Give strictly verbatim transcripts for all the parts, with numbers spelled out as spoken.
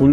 Un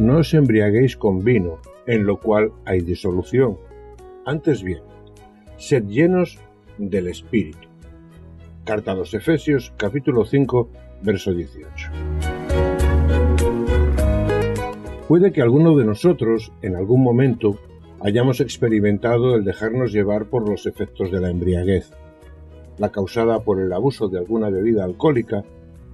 No os embriaguéis con vino, en lo cual hay disolución. Antes bien, sed llenos del Espíritu. Carta a los Efesios, capítulo cinco, verso dieciocho. Puede que alguno de nosotros, en algún momento, hayamos experimentado el dejarnos llevar por los efectos de la embriaguez, la causada por el abuso de alguna bebida alcohólica,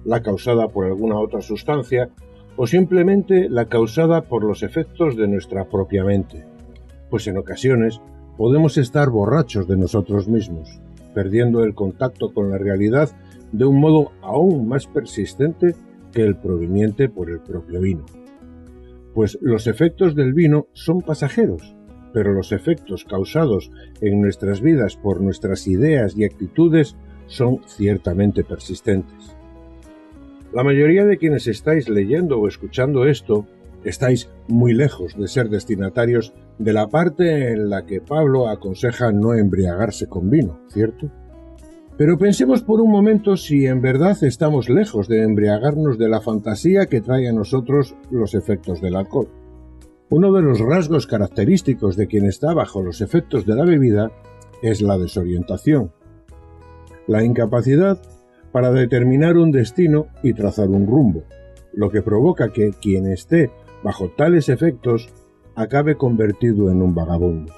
la causada por alguna otra sustancia, o simplemente la causada por los efectos de nuestra propia mente, pues en ocasiones podemos estar borrachos de nosotros mismos, perdiendo el contacto con la realidad de un modo aún más persistente que el proveniente por el propio vino. Pues los efectos del vino son pasajeros, pero los efectos causados en nuestras vidas por nuestras ideas y actitudes son ciertamente persistentes. La mayoría de quienes estáis leyendo o escuchando esto estáis muy lejos de ser destinatarios de la parte en la que Pablo aconseja no embriagarse con vino, ¿cierto? Pero pensemos por un momento si en verdad estamos lejos de embriagarnos de la fantasía que trae a nosotros los efectos del alcohol. Uno de los rasgos característicos de quien está bajo los efectos de la bebida es la desorientación, la incapacidad para determinar un destino y trazar un rumbo, lo que provoca que quien esté bajo tales efectos acabe convertido en un vagabundo.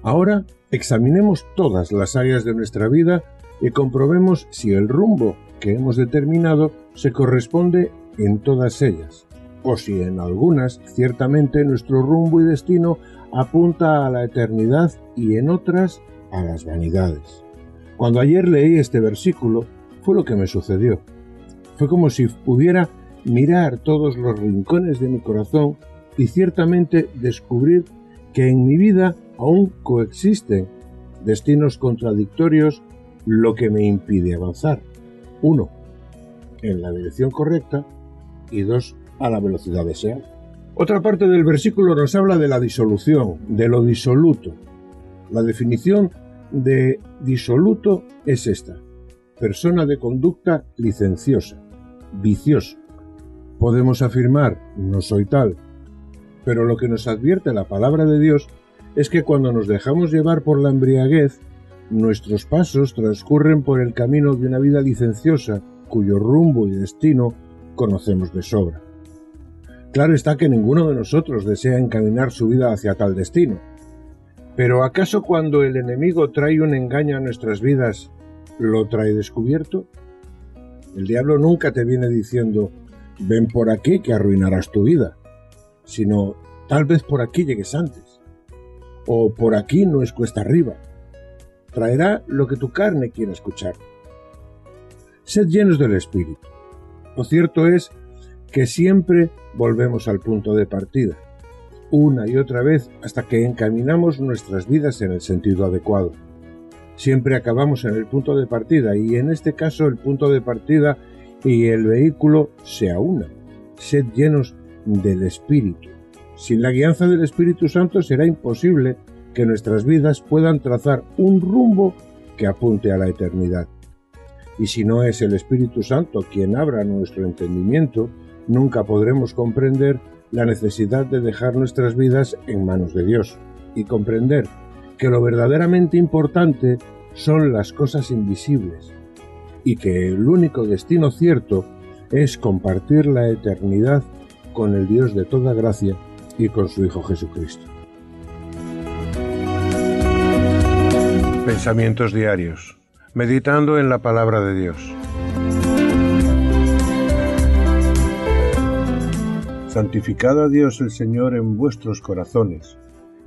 Ahora examinemos todas las áreas de nuestra vida y comprobemos si el rumbo que hemos determinado se corresponde en todas ellas, o si en algunas ciertamente nuestro rumbo y destino apunta a la eternidad y en otras a las vanidades. Cuando ayer leí este versículo, fue lo que me sucedió. Fue como si pudiera mirar todos los rincones de mi corazón y ciertamente descubrir que en mi vida aún coexisten destinos contradictorios, lo que me impide avanzar. Uno, en la dirección correcta y dos, a la velocidad deseada. Otra parte del versículo nos habla de la disolución, de lo disoluto. La definición de disoluto es esta: persona de conducta licenciosa, viciosa. Podemos afirmar, no soy tal, pero lo que nos advierte la palabra de Dios es que cuando nos dejamos llevar por la embriaguez, nuestros pasos transcurren por el camino de una vida licenciosa, cuyo rumbo y destino conocemos de sobra. Claro está que ninguno de nosotros desea encaminar su vida hacia tal destino, pero ¿acaso cuando el enemigo trae un engaño a nuestras vidas, ¿lo trae descubierto? El diablo nunca te viene diciendo, ven por aquí que arruinarás tu vida, sino tal vez por aquí llegues antes, o por aquí no es cuesta arriba. Traerá lo que tu carne quiera escuchar. Sed llenos del Espíritu. Lo cierto es que siempre volvemos al punto de partida, una y otra vez hasta que encaminamos nuestras vidas en el sentido adecuado. Siempre acabamos en el punto de partida y en este caso el punto de partida y el vehículo se aunan. Sed llenos del Espíritu. Sin la guianza del Espíritu Santo será imposible que nuestras vidas puedan trazar un rumbo que apunte a la eternidad. Y si no es el Espíritu Santo quien abra nuestro entendimiento, nunca podremos comprender la necesidad de dejar nuestras vidas en manos de Dios y comprender que lo verdaderamente importante son las cosas invisibles y que el único destino cierto es compartir la eternidad con el Dios de toda gracia y con su Hijo Jesucristo. Pensamientos diarios, meditando en la palabra de Dios. Santificad a Dios el Señor en vuestros corazones,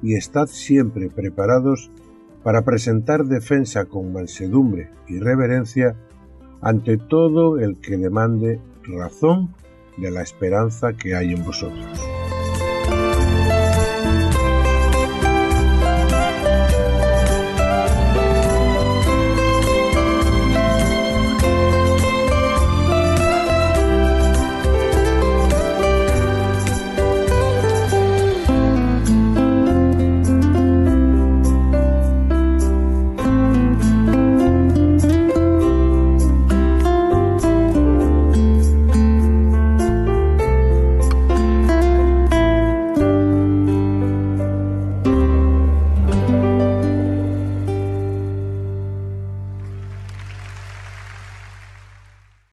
y estad siempre preparados para presentar defensa con mansedumbre y reverencia ante todo el que demande razón de la esperanza que hay en vosotros.